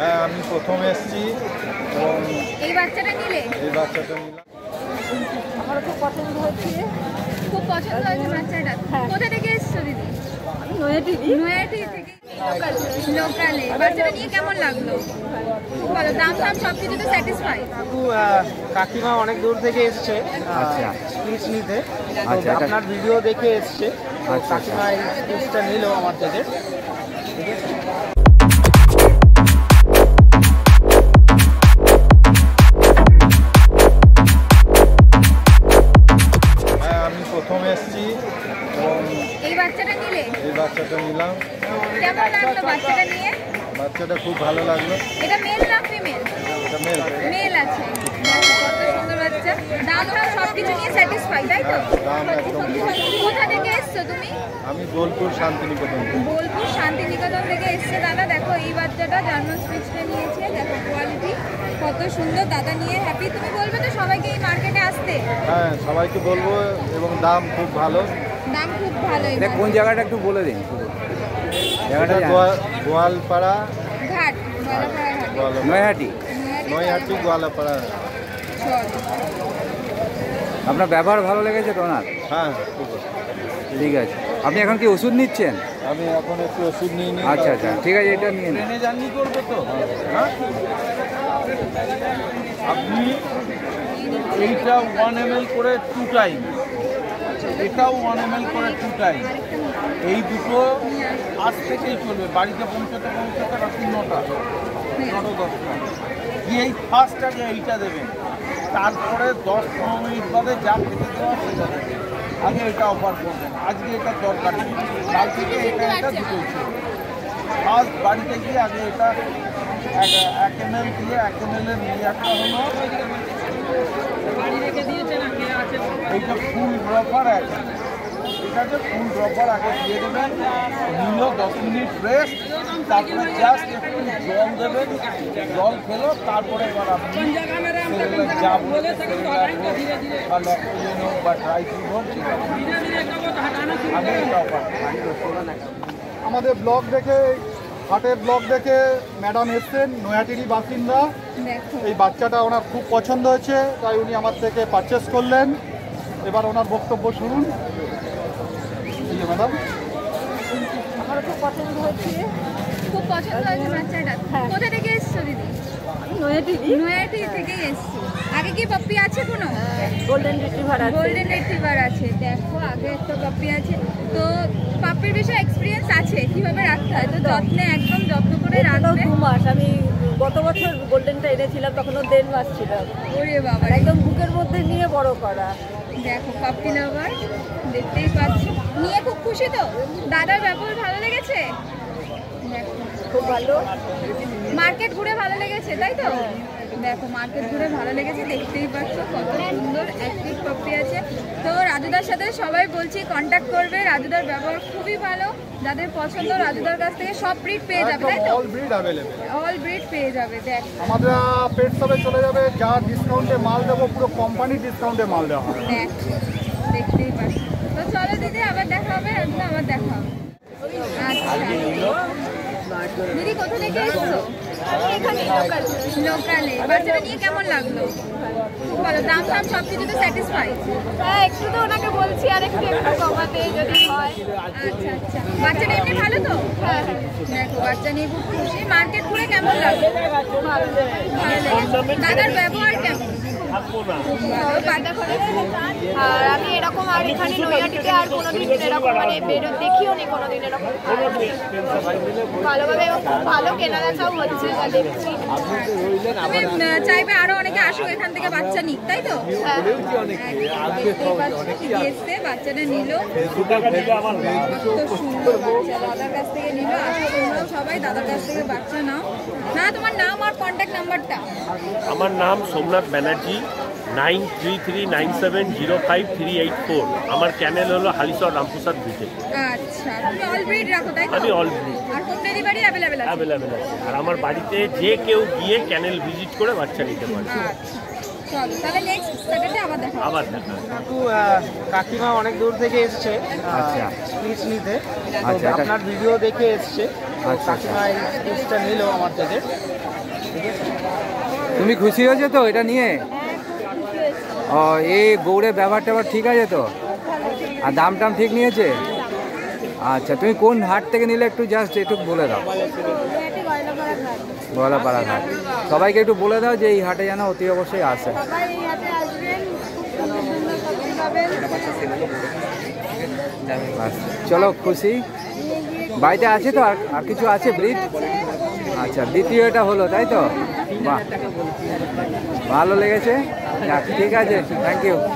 হ্যাঁ, আমি প্রথম এসেছি এবং এই বাচ্চাটা নিলে আমার খুব পছন্দ হচ্ছে, খুব পছন্দ হয়েছে বাচ্চাটা। কোথা থেকে এসছো দিদি? নৈহাটি। নৈহাটি থেকে লোকালে। বাচ্চাটা নিয়ে কেমন লাগলো? খুব ভালো। দাম দাম সব কিছু তো স্যাটিসফাই? কাকিমা অনেক দূর থেকে এসছে স্পিচ নিতে, আপনার ভিডিও দেখে এসছে, কাকিমা এই স্পিচটা নিল আমার থেকে। ঠিক আছে। বাচ্চাটা খুব ভালো লাগলো। এটা মেল না ফিমেল? এটা মেল। মেল আছে। কত সুন্দর বাচ্চা। দামটা সবকিছু নিয়ে স্যাটিসফাই, তাই তো? কোথা থেকে এসছো তুমি? আমি বোলপুর শান্তিনিকেতন। বোলপুর শান্তিনিকেতন থেকে এসছে দাদা। দেখো এই বাচ্চাটা জার্মান স্পিচটা নিয়েছে, দেখো কোয়ালিটি কত সুন্দর। দাদা নিয়ে হ্যাপি। তুমি বলবে তো সবাইকে এই মার্কেটে আসতে? হ্যাঁ, সবাইকে বলবো। এবং দাম খুব ভালো। দাম খুব ভালো। এটা কোন জায়গাটা একটু বলে দিন। জায়গাটা গোয়ালপাড়া ঘাট। নৈহাটি। নৈহাটি গোয়ালপাড়া। আপনার ব্যবহার ভালো লেগেছে তো? না, হ্যাঁ। ঠিক আছে। আপনি এখন কি ওষুধ নিচ্ছেন? আমি এখন একটু ওষুধ নিয়ে নিই। আচ্ছা আচ্ছা, ঠিক আছে। এটা নিয়ে ট্রেনে জার্নি করবে তো? হ্যাঁ। আপনি এইটা 1 ml করে 2 টাইম, এটাও 1 ml করে 2 টাইম। এই দুটো আজ থেকেই চলবে। বাড়িতে পৌঁছাতে পৌঁছাতে রাত্রি 9টা 10টা। এই ফার্স্ট আগে এইটা দেবেন, তারপরে 10-15 মিনিট বাদে যা খেতে দেওয়া সেটা দেবেন। আগে এটা অফার করবেন। আজকে এটা দরকার নেই, কাল থেকে এটা এটা দুটোই চলবে। ফার্স্ট বাড়িতে গিয়ে আগে এটা 1 ml দিয়ে 1 ml-এর একটা হলো বাড়ি রেখে দিয়েছেন। আগে আছে এইটা ফুল ড্রপার। আছে, ঠিক আছে। ফুল ড্রপার আগে দিয়ে দেবেন। নিল 10 মিনিট রেস্ট, তারপরে জাস্ট একটু জল দেবেন। জল খেলো, তারপরে এবার আপনি যা বলে বা ল্যাকটোজেন হোক বা ড্রাই ফ্রুট হোক, ঠিক আছে। আমাদের ব্লগ দেখে, হাটের ব্লগ দেখে ম্যাডাম এসছেন, নৈহাটিরই বাসিন্দা। এই বাচ্চাটা ওনার খুব পছন্দ হয়েছে, তাই উনি আমার থেকে পারচেস করলেন। এবার ওনার বক্তব্য শুনুন। ম্যাডাম, আমার খুব পছন্দ হয়েছে। খুব পছন্দ হয়েছে বাচ্চাটা। কোথা থেকে এসছো দিদি? নৈহাটি। নৈহাটি থেকে এসছি। আগে কি পপ্পি আছে কোনো? গোল্ডেন রিট্রিভার আছে। গোল্ডেন রিট্রিভার আছে। দেখো আগে একটা পপ্পি আছে। তো পাপ্পির বিষয়ে এক্সপিরিয়েন্স আছে, কীভাবে রাখতে হয়। তো যত্নে, একদম যত্ন করে রাখবে। 2 মাস। আমি গত বছর গোল্ডেনটা এনেছিলাম, তখন 1.5 মাস ছিল। ওরে বাবা, একদম বুকের মধ্যে নিয়ে বড় করা। দেখো পাপ্পি লাভার, দেখতেই পাচ্ছি। নিয়ে খুব খুশি তো? দাদার ব্যবহার ভালো লেগেছে? খুব ভালো। মার্কেট ঘুরে ভালো লেগেছে, তাই তো? দেখো মার্কেট ঘুরে ভালো লেগেছে, দেখতেই পাচ্ছ কত সুন্দর অ্যাক্টিভ পপি আছে। তো রাজুদার সাথে সবাই বলছি কন্ট্যাক্ট করবে। রাজুদার ব্যবহার খুবই ভালো। যাদের পছন্দ রাজুদার কাছ থেকে সব ব্রিড পেয়ে যাবে, তাই তো? All breed available, all breed পেয়ে যাবে। দেখ আমাদের পেট সবে চলে যাবে। যা ডিসকাউন্টে মাল দেবো, পুরো কোম্পানি ডিসকাউন্টে মাল দেওয়া হবে। দেখতেই পাচ্ছ। তো চলো দিদি, আবার দেখা হবে। আবার দেখা হবে। দিদি কোথা থেকে এসছো? এখানে লোকালে। বাচ্চাটা নিয়ে কেমন লাগলো? খুব ভালো। দাম দাম সব কিছু তো স্যাটিসফাই? হ্যাঁ, একটু তো ওনাকে বলছি আর একটু একটু কমাতে যদি হয়। আচ্ছা আচ্ছা। বাচ্চাটা এমনি ভালো তো? হ্যাঁ। দেখো বাচ্চা নিয়ে খুব খুশি। মার্কেট ঘুরে কেমন লাগলো? ভালো লেগেছে। দাদার ব্যবহার কেমন? আর আমি এরকম আর এখানে নৈহাটিতে আর কোনোদিন এরকম মানে বেরো দেখিও নি কোনোদিন এরকম ভালোভাবে। এবং খুব ভালো কেনাকাটাও হচ্ছে বা দেখছি। তুমি চাইবে আরো অনেকে আসুক এখান থেকে বাচ্চা নিক, তাই তো? এসে বাচ্চাটা নিল, দাদার কাছ থেকে নিল। আসলে সবাই দাদার কাছ থেকে বাচ্চা নাও। না, তোমার নাম আর কন্ট্যাক্ট নাম্বারটা? আমার নাম সোমনাথ ব্যানার্জি। 9339705384। আমার চ্যানেল হলো হালিশহর রামপ্রসাদ বিজে। আচ্ছা, তুমি অল ব্রিড রাখো, তাই তো? আমি অল ব্রিড। আর হোম ডেলিভারি अवेलेबल আছে? अवेलेबल আছে। আর আমার বাড়িতে যে কেউ গিয়ে চ্যানেল ভিজিট করে বাচ্চা নিতে পারে। আচ্ছা, চলো তাহলে নেক্সট স্যাটারডে আবার দেখা হবে। আবার দেখা হবে। কিন্তু কাকিমা অনেক দূর থেকে এসেছে। আচ্ছা, স্পিচ নিতে। আচ্ছা, আপনার ভিডিও দেখে এসেছে। কাকিমা এই জিনিসটা নিল আমার থেকে। তুমি খুশি হয়েছো তো এটা নিয়ে? ও এই গৌড়ের ব্যবহার ট্যাবার ঠিক আছে তো? আর দাম টাম ঠিক নিয়েছে? আচ্ছা, তুমি কোন হাট থেকে নিলে একটু জাস্ট একটু বলে দাও। গলাপাড়া হাট। সবাইকে একটু বলে দাও যে এই হাটে যেন অতি অবশ্যই আসে। চলো খুশি বাড়িতে আছে তো? আর কিছু আছে ব্রিড? আচ্ছা, দ্বিতীয় এটা হলো তাই তো? বাহ, ভালো লেগেছে। ঠিক আছে, থ্যাংক ইউ।